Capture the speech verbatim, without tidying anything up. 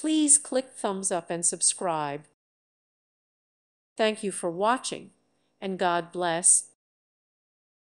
Please click thumbs up and subscribe. Thank you for watching, and God bless.